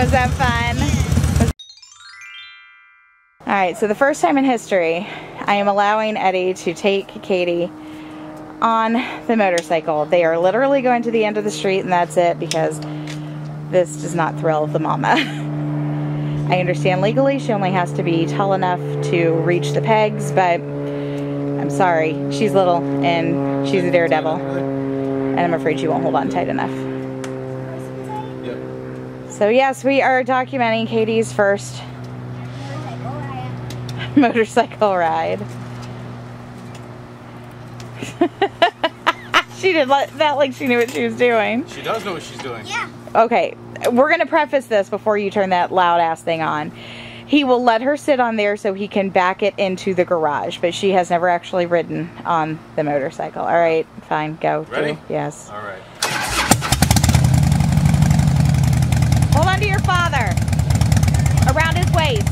Was that fun? All right, so the first time in history, I am allowing Eddie to take Katie on the motorcycle. They are literally going to the end of the street and that's it, because this does not thrill the mama. I understand legally she only has to be tall enough to reach the pegs, but I'm sorry, she's little and she's a daredevil and I'm afraid she won't hold on tight enough. So yes, we are documenting Katie's first motorcycle ride. She did that like she knew what she was doing. She does know what she's doing. Yeah. Okay, we're going to preface this before you turn that loud ass thing on. He will let her sit on there so he can back it into the garage, but she has never actually ridden on the motorcycle. All right, fine, go. Ready? Through. Yes. All right. Hold on to your father. Around his waist.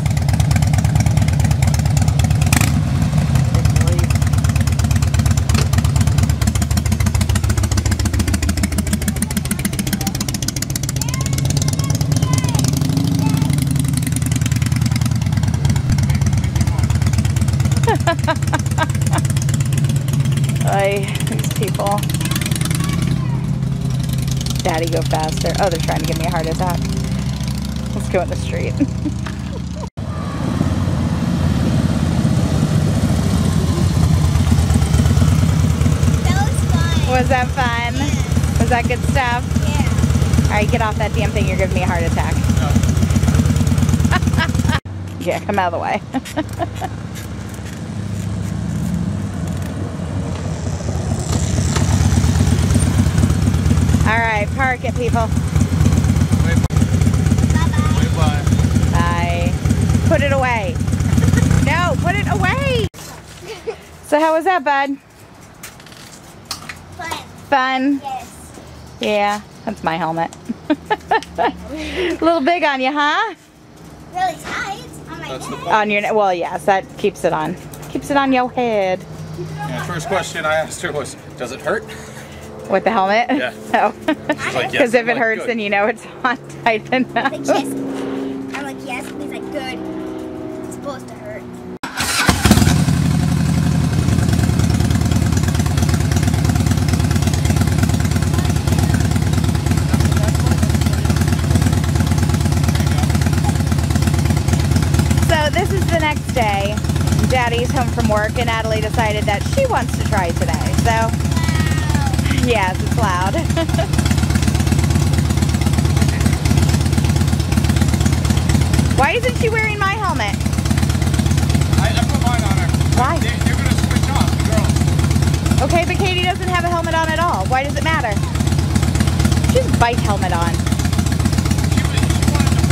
These people. Daddy, go faster. Oh, they're trying to give me a heart attack. Let's go in the street. That was fun. Was that fun? Yeah. Was that good stuff? Yeah. All right, get off that damn thing. You're giving me a heart attack. No. Yeah, come out of the way. All right, park it, people. Bye-bye. Bye. Bye. Put it away. No, put it away. So how was that, bud? Fun. Fun? Yes. Yeah, that's my helmet. A little big on you, huh? Really tight on my head. On your, well, yes, that keeps it on. Keeps it on your head. Yeah, first question I asked her was, does it hurt? With the helmet? Yeah. No. Because like, yes. If it hurts, good. Then you know it's on tight enough. Like, yes. I'm like, yes, and he's like, good. It's supposed to hurt. So this is the next day. Daddy's home from work and Natalie decided that she wants to try today. So. Yes, it's loud. Why isn't she wearing my helmet? I put mine on her. Why? They're going to switch off, the girls. Okay, but Katie doesn't have a helmet on at all. Why does it matter? She has a bike helmet on. She wanted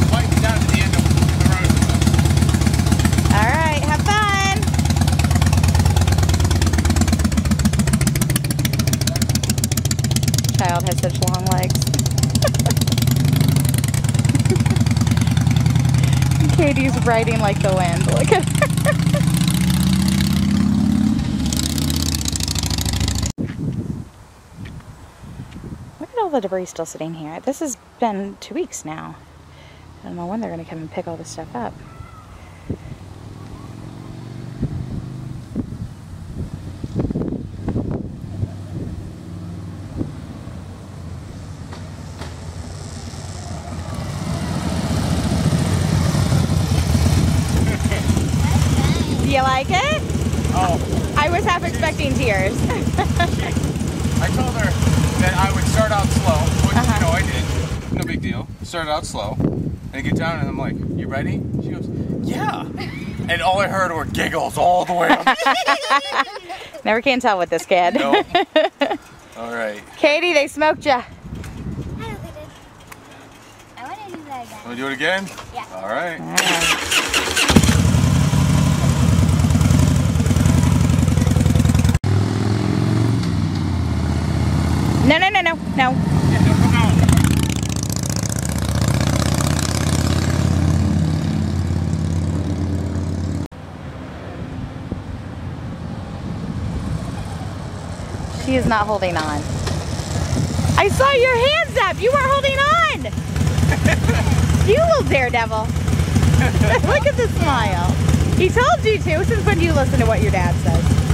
to bike down to the end of the road. All right, have fun. Child has such long legs. Katie's riding like the wind. Look at her. Look at all the debris still sitting here. This has been 2 weeks now. I don't know when they're going to come and pick all this stuff up. You like it? Oh. I was half expecting tears. I told her that I would start out slow, which you know I did. No big deal. Started out slow. And I get down and I'm like, you ready? She goes, yeah. And all I heard were giggles all the way up. Never can tell with this kid. Nope. All right. Katie, they smoked you. I don't think I want to do that again. Want to do it again? Yeah. All right. All right. No, no, no, no, no. Yeah, no, come on. She is not holding on. I saw your hands up. You weren't holding on. You little daredevil. Look at the smile. He told you to. Since when do you listen to what your dad says?